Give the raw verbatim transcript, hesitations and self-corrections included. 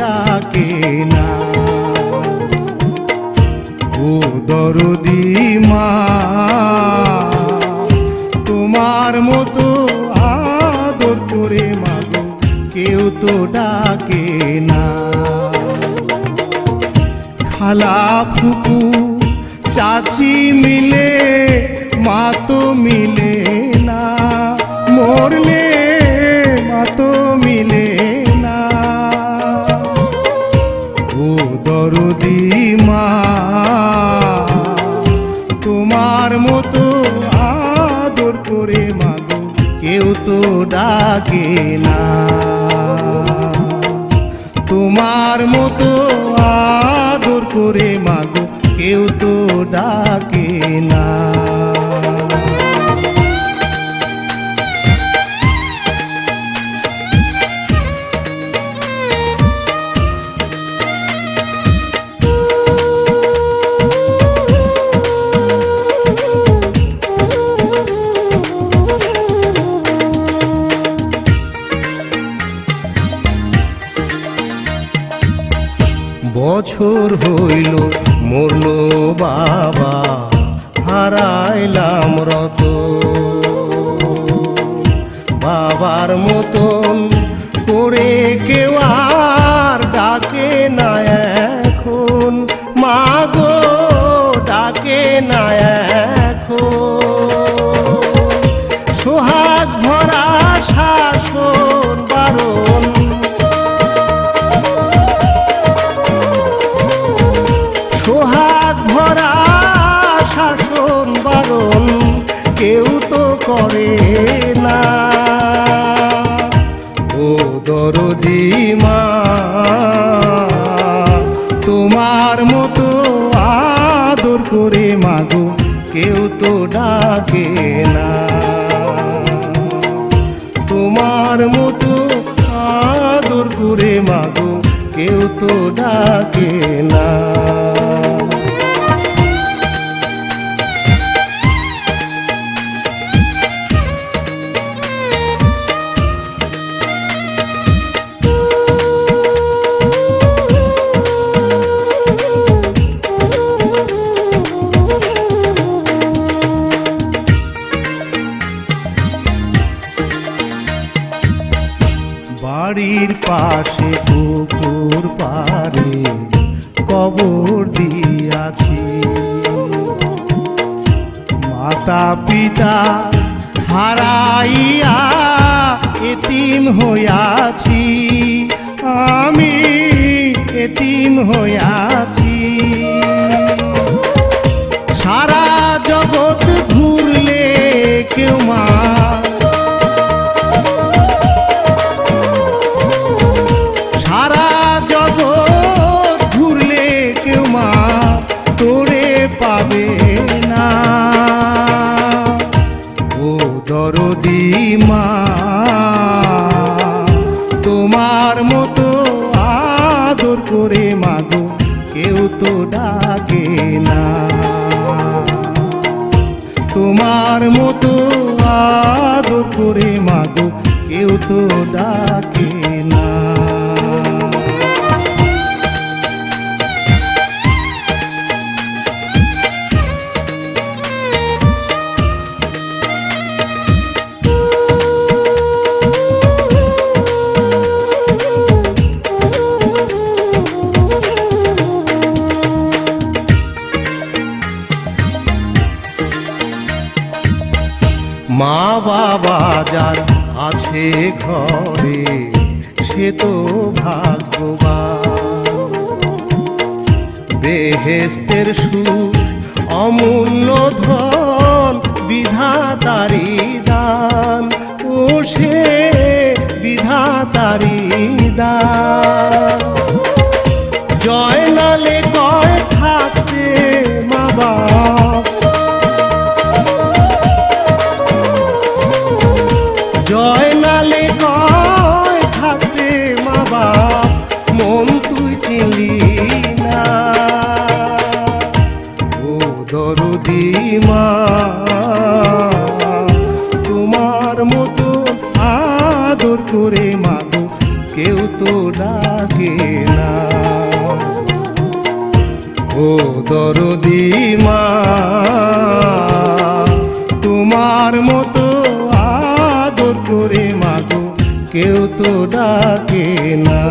ডাকে না, ও দরদি মা তোমার মতো আদর করে মাগো কেউ তো ডাকে না। খালা ফুকু চাচি মিলে মা তো মিলে না, মরলে মা তো মিলে না। ও দরদি মা তোমার মতো আদর করে মাগো কেউ তো ডাকে না, তোমার মতো আদর করে মাগো কেউ তো ডাকে না। বছর হইল মরল বাবা হারাইলাম রত, বাবার মতন করে কেউ আর ডাকে না এখন, মা গো ডাকে না এখন। সোহাগ ভরা শাসন বারণ, সোহাগ ভরা শাসন বারণ কেউ তো করে না। ও দরদি মা তোমার মতো আদর করে মাগো কেউ তো ডাকে না, তোমার মতো আদর করে মাগো কেউ তো ডাকে না। বাড়ির পাশে পুকুর পারে কবর দিয়াছি, মাতা পিতা হারাইয়া এতিম হইয়াছি, আমি এতিম হইয়াছি। সারা জগৎ ঘুরলে কেউ মা পাবে না। ও দরদি মা তোমার মতো আদর করে মাগো কেউ তো ডাকে না, তোমার মতো আদর করে মাগো কেউ তো ডাকে না। মা বাবা যার আছে ঘরে সে তো ভাগ্যবান, বেহেশতের সুখ অমূল্য ধন বিধাতারি দান, ও সে বিধাতারি দান। জয়নালে কয় থাকতে মা বাবা, জয়নালে কয় থাকতে মা বাপ মন তুই চিনলি না। ও দরদি মা তোমার মতো আদর করে মাগো কেউ তো ডাকে তো ডাকে না।